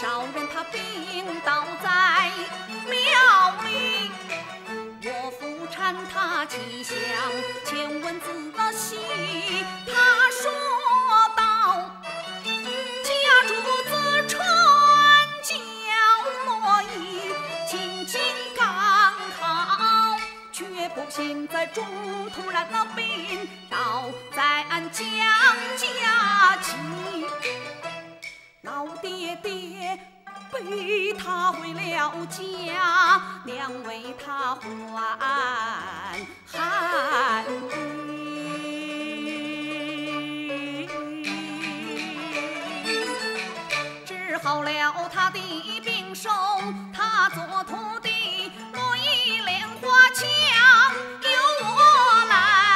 少人他病倒在庙里，我扶搀他起香千文子的戏，他说道：家主子穿脚挪移，勤勤赶考，却不幸在中途染了病，倒在俺江家去。 老爹爹背他回了家，娘为他还寒衣，治好了他的病，收他做徒弟，多一莲花枪由我来。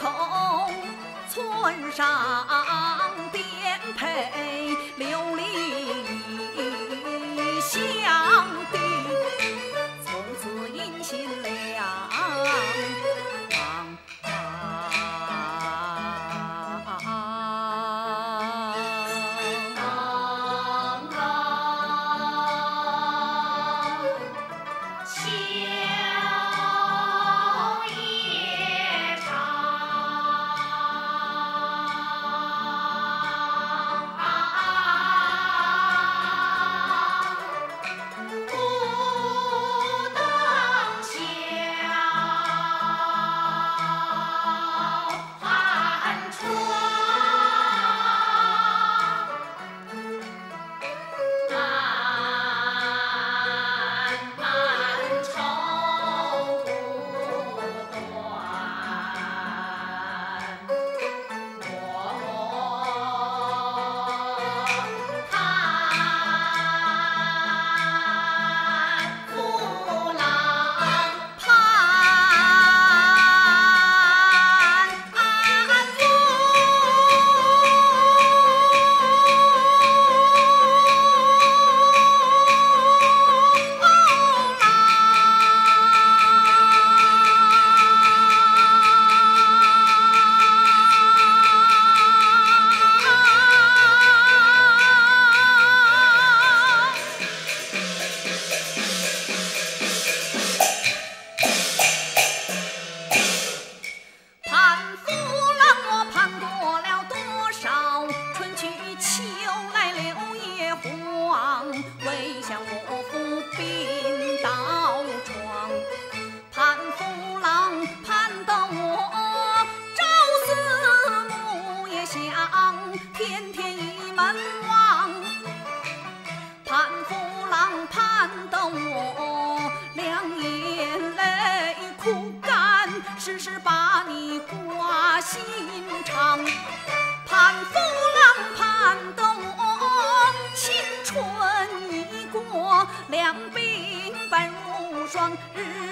口，村上颠沛流离乡地，从此音信两茫茫。秋。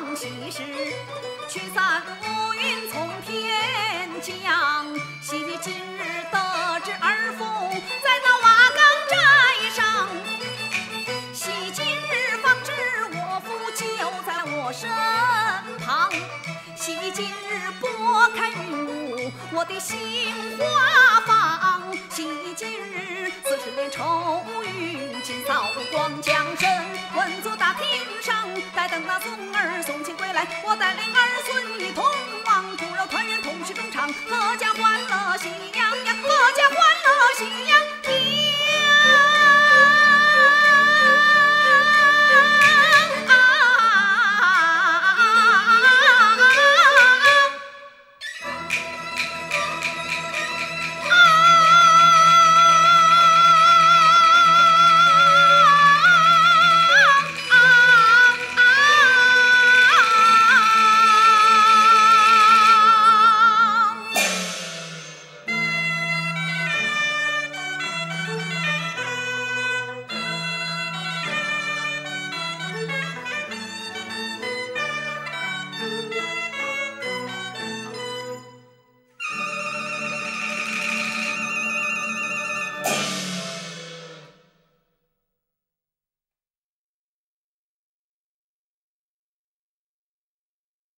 王喜事，驱散乌云从天降。喜今日得知儿父在那瓦岗寨上，喜今日方知我父就在我身旁。喜今日拨开云雾，我的心花放。喜今日4年愁云尽，扫光江山。文武大厅上，待等那宗儿送亲归来，我带领。